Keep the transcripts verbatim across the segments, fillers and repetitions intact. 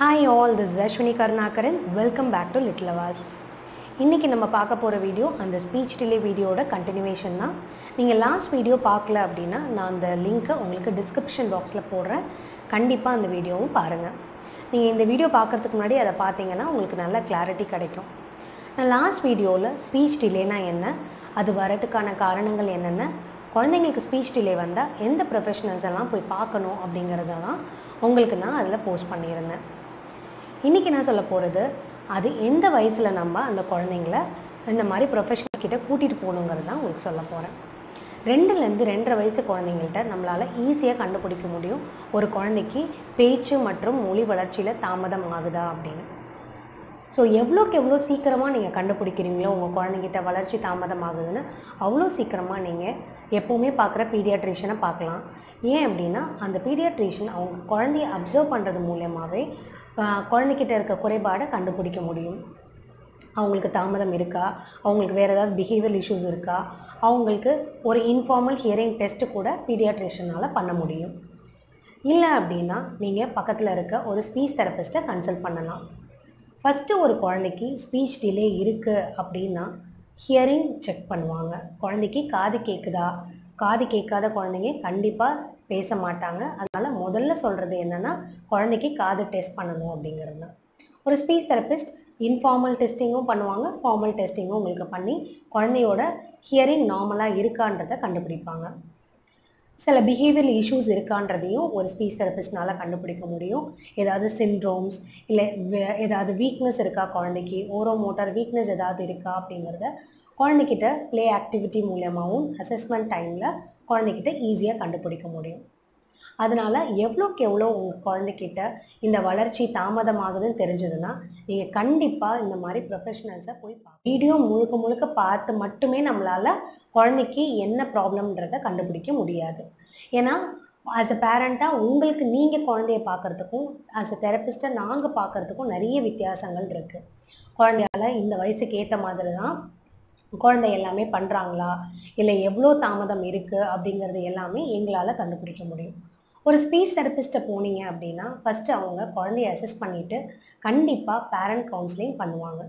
Hi all, this is Ashwini Karnakaran. Welcome back to Little Avas. इन्नैक्कु नम्म पार्क्क पोर वीडियो अंद स्पीच डिले वीडियोड कंटिन्यूएशन ना. नींगे लास्ट वीडियो पार्क्कला अप्पडिना नान अंद लिंक उंगलुक्कु डिस्क्रिप्शन बॉक्सला पोडुरेन. कंडिप्पा अंद वीडियोवुम पारुंगा. नींगे इंद वीडियो पार्क्करदुक्कु मुनाडी अद पार्त्तींगन्ना उंगलुक्कु नल्ला क्लैरिटी किडैक्कुम. नान लास्ट वीडियोवुल स्पीच डिलेना एन्न, अदु वरदुक्कान कारणंगल एन्नन्नु, कुழந்தைகளுக்கு स्पीच डिले வந்தா எந்த प्रोफेशनल्स எல்லாம் போய் பார்க்கணும் அப்படிங்கறதெல்லாம் உங்களுக்கு நான் அதல போஸ்ட் பண்ணியிருந்தேன். இன்னைக்கு நான் சொல்ல போறது அது எந்த வயசுல நம்ம அந்த குழந்தைகளை இந்த மாதிரி प्रोफेशनल्स கிட்ட கூட்டிட்டு போணும்ங்கறத நான் உங்களுக்கு சொல்ல போறேன். ரெண்டுல இருந்து ரெண்டரை வயசு குழந்தைகள்ட்ட நம்மளால ஈஸியா கண்டுபிடிக்க முடியும் ஒரு குழந்தைக்கு பேச்சு மற்றும் மொழி வளர்ச்சியில தாமதம் ஆகுதா அப்படினு. सो एव्वलोक्कु एव्वलो सीक्रमा नींगा कंडुपिडिक्किरींगलो उंगा कुळंदैकिट्ट वलर्ची तामदम आगुदुन्नु अव्वलो सीक्रमा नींगा एप्पोवुमे पार्क्कुर पीडियाट्रिशियन पार्क्कलाम. ऐन अप्पडिना अंद पीडियाट्रिशियन अवंगा कुळंदैय अब्सर्व पण्णறது मूलमावे कुळंदैकिट्ट इरुक्क कुறைபாடை कंडुपिडिक्क मुडियुम. அவங்களுக்கு தாமதம் இருக்கா, அவங்களுக்கு வேற ஏதாவது பிஹேவியர் இஷ்யூஸ் இருக்கா, அவங்களுக்கு ஒரு இன்ஃபார்மல் ஹியரிங் டெஸ்ட் கூட பீடியாட்ரிஷியனால பண்ண முடியும். இல்ல அப்படினா நீங்க பக்கத்துல இருக்க ஒரு ஸ்பீச் தெரபிஸ்ட கன்சல்ட் பண்ணலாம். फर्स्ट और कुंदी स्पीच डिले अब हियरिंग चेक पड़ा कुंदी काद कंपा पेसमाटा मोदल कुंदी का टेस्ट पड़नों अभी और स्पीच थेरेपिस्ट इनफॉर्मल टेस्टिंग पड़वा फॉर्मल टेस्टिंग पड़ी कुंदो हियरिंग नार्मला कंपिपा சில பிஹேவியர் இஷ்யூஸ் இருக்கான்றதையும் ஒரு ஸ்பீச் தெரபிஸ்ட்னால கண்டுபிடிக்க முடியும். ஏதாவது சிண்ட்ரோம்ஸ் இல்ல ஏதாவது வீக்னஸ் இருக்கா குழந்தைக்கு, ஓரோ மோட்டார் வீக்னஸ் ஏதாவது இருக்கா அப்படிங்கறத குழந்தைகிட்ட ப்ளே ஆக்டிவிட்டி மூலமாவும் அசஸ்மென்ட் டைம்ல குழந்தைகிட்ட ஈஸியா கண்டுபிடிக்க முடியும். அதனால எவ்வளவுக்கு எவ்வளவு உங்க குழந்தைகிட்ட இந்த வளர்ச்சி தாமதமாகுதுன்னு தெரிஞ்சதுனா நீங்க கண்டிப்பா இந்த மாதிரி ப்ரொபஷனல்ஸ போய் பாருங்க. வீடியோ முழுக்க முழுக்க பார்த்து மட்டுமே நம்மளால குழந்தைக்கு என்ன ப்ராப்ளம்ன்றத கண்டுபிடிக்க முடியாது. ஏனா as a parent-ஆ உங்களுக்கு நீங்க குழந்தையை பார்க்கிறதுக்கும் as a therapist-ஆ நாங்க பார்க்கிறதுக்கும் நிறைய வித்தியாசங்கள் இருக்கு. குழந்தையால இந்த வயசுக்கு ஏத்த மாதிரி தான் குழந்தை எல்லாமே பண்றாங்களா இல்ல எவ்ளோ தாமதம் இருக்கு அப்படிங்கறது எல்லாமே எங்களால கண்டுபிடிக்க முடியும். ஒரு ஸ்பீச் தெரபிஸ்ட் போனீங்க அப்படினா ஃபர்ஸ்ட் அவங்க குழந்தையை அசஸ் பண்ணிட்டு கண்டிப்பா பேரண்ட் கவுன்சிலிங் பண்ணுவாங்க.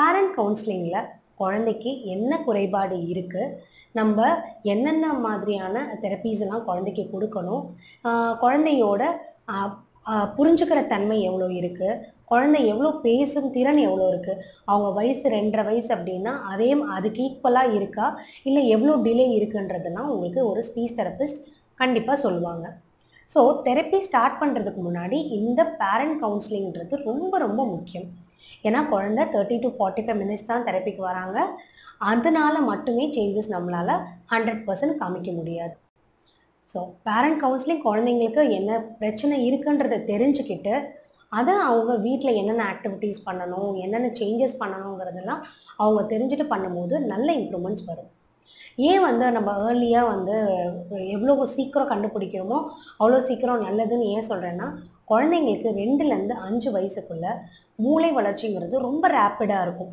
பேரண்ட் கவுன்சிலிங்ல குழந்தைக்கு என்ன குறைபாடு இருக்கு, நம்ம என்னென்ன மாதிரியான தெரபீஸ் எல்லாம் குழந்தைக்கு கொடுக்கணும், குழந்தையோட புரிஞ்சுக்கிற தன்மை எவ்வளோ இருக்கு, குழந்தை எவ்வளோ பேசும் திறன் எவ்வளோ இருக்கு, அவங்க வயசு ரெண்டரை வயசு அப்படின்னா அதே அதுக்கு ஈக்குவலாக இருக்கா இல்லை எவ்வளோ டிலே இருக்குன்றதெல்லாம் உங்களுக்கு ஒரு ஸ்பீச் தெரபிஸ்ட் கண்டிப்பாக சொல்லுவாங்க. ஸோ தெரப்பி ஸ்டார்ட் பண்ணுறதுக்கு முன்னாடி இந்த பேரண்ட் கவுன்சிலிங்கிறது ரொம்ப ரொம்ப முக்கியம். ஏன்னா குழந்தை thirty to forty five minutes தான் தெரப்பிக்கு வராங்க. அதனால மட்டுமே சேஞ்சஸ் நம்மளால ஹண்ட்ரட் பர்சன்ட் காமிக்க முடியாது. ஸோ பேரண்ட் கவுன்சிலிங் குழந்தைங்களுக்கு என்ன பிரச்சனை இருக்குன்றதை தெரிஞ்சுக்கிட்டு அதை அவங்க வீட்டில் என்னென்ன ஆக்டிவிட்டீஸ் பண்ணணும் என்னென்ன சேஞ்சஸ் பண்ணணுங்கிறதெல்லாம் அவங்க தெரிஞ்சுட்டு பண்ணும்போது நல்ல இம்ப்ரூவ்மெண்ட்ஸ் வரும். ஏன் வந்து நம்ம ஏர்லியாக வந்து எவ்வளோ சீக்கிரம் கண்டுபிடிக்கிறோமோ அவ்வளோ சீக்கிரம் நல்லதுன்னு ஏன் சொல்கிறேன்னா குழந்தைங்களுக்கு ரெண்டுலேருந்து அஞ்சு வயசுக்குள்ளே மூளை வளர்ச்சிங்கிறது ரொம்ப ரேப்பிடாக இருக்கும்.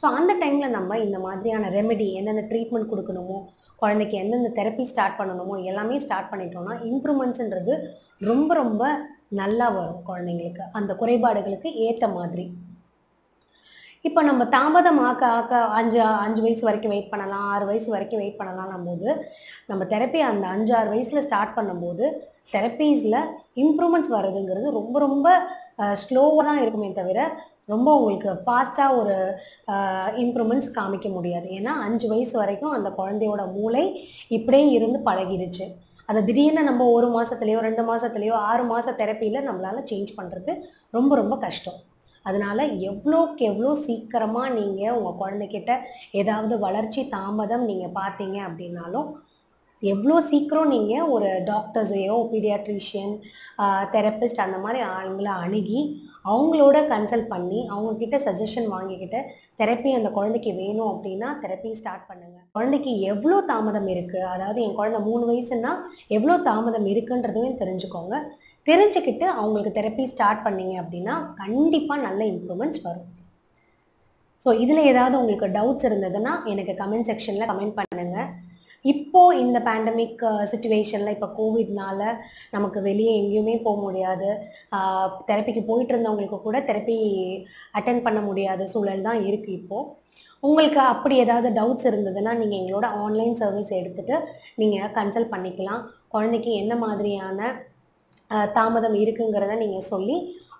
ஸோ அந்த டைமில் நம்ம இந்த மாதிரியான ரெமெடி என்னென்ன ட்ரீட்மெண்ட் கொடுக்கணுமோ குழந்தைக்கு எந்தெந்த தெரப்பி ஸ்டார்ட் பண்ணணுமோ எல்லாமே ஸ்டார்ட் பண்ணிட்டோம்னா இம்ப்ரூவ்மெண்ட்ஸ்ன்றது ரொம்ப ரொம்ப நல்லா வரும் குழந்தைங்களுக்கு அந்த குறைபாடுகளுக்கு ஏற்ற மாதிரி. இப்போ நம்ம தாமதம் ஆக்க ஆக்க அஞ்சு அஞ்சு வயசு வரைக்கும் வெயிட் பண்ணலாம், ஆறு வயசு வரைக்கும் வெயிட் பண்ணலாம் போது நம்ம தெரப்பி அந்த அஞ்சு ஆறு வயசில் ஸ்டார்ட் பண்ணும்போது தெரப்பீஸில் இம்ப்ரூவ்மெண்ட்ஸ் வர்றதுங்கிறது ரொம்ப ரொம்ப ஸ்லோவாக தான் இருக்குமே தவிர ரொம்ப உங்களுக்கு ஃபாஸ்ட்டாக ஒரு இம்ப்ரூவ்மெண்ட்ஸ் காமிக்க முடியாது. ஏன்னா அஞ்சு வயசு வரைக்கும் அந்த குழந்தையோட மூளை இப்படியே இருந்து பழகிடுச்சு. அதை திடீர்னு நம்ம ஒரு மாதத்துலேயோ ரெண்டு மாதத்துலேயோ ஆறு மாத தெரப்பியில் நம்மளால் சேஞ்ச் பண்ணுறது ரொம்ப ரொம்ப கஷ்டம். அதனால் எவ்வளோக்கு எவ்வளோ சீக்கிரமாக நீங்கள் உங்கள் குழந்தைகிட்ட ஏதாவது வளர்ச்சி தாமதம் நீங்கள் பார்த்தீங்க அப்படின்னாலும் எவ்வளோ சீக்கிரம் நீங்கள் ஒரு டாக்டர்ஸையோ பீடியாட்ரிஷியன் தெரப்பிஸ்ட் அந்த மாதிரி ஆளுங்களை அணுகி அவங்களோட கன்சல்ட் பண்ணி அவங்கக்கிட்ட சஜஷன் வாங்கிக்கிட்டு தெரப்பி அந்த குழந்தைக்கு வேணும் அப்படின்னா தெரப்பி ஸ்டார்ட் பண்ணுங்கள். குழந்தைக்கு எவ்வளோ தாமதம் இருக்குது, அதாவது என் குழந்தை மூணு வயசுன்னா எவ்வளோ தாமதம் இருக்குன்றதையும் தெரிஞ்சுக்கோங்க. தெரிஞ்சுக்கிட்டு அவங்களுக்கு தெரப்பி ஸ்டார்ட் பண்ணிங்க அப்படின்னா கண்டிப்பாக நல்ல இம்ப்ரூவ்மெண்ட்ஸ் வரும். ஸோ இதில் ஏதாவது உங்களுக்கு டவுட்ஸ் இருந்ததுன்னா எனக்கு கமெண்ட் செக்ஷனில் கமெண்ட் பண்ணுங்கள். இப்போ இந்த pandemic situationல இப்போ கோவிட்னால நமக்கு வெளியே எங்கயுமே போக முடியாது தெரபிக்கு போயிட்டு இருந்தவங்களுக்கு கூட தெரபி அட்டெண்ட் பண்ண முடியாத சூழல் தான் இருக்கு இப்போ உங்களுக்கு அப்படி ஏதாவது டவுட்ஸ் இருந்ததுன்னா நீங்க எங்களோட ஆன்லைன் சர்வீஸ் எடுத்துட்டு நீங்க கன்சல்ட் பண்ணிக்கலாம் குழந்தைக்கு என்ன மாதிரியான தாமதம் இருக்குங்கறதை நீங்க சொல்லி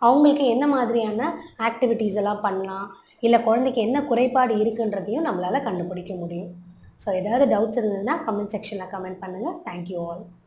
அவங்களுக்கு என்ன மாதிரியான ஆக்டிவிட்டீஸ் எல்லாம் பண்ணலாம் இல்ல குழந்தைக்கு என்ன குறைபாடு இருக்குன்றதையும் நம்மளால கண்டுபிடிக்க முடியும் So, if you have doubts, comment section, comment. Thank you all.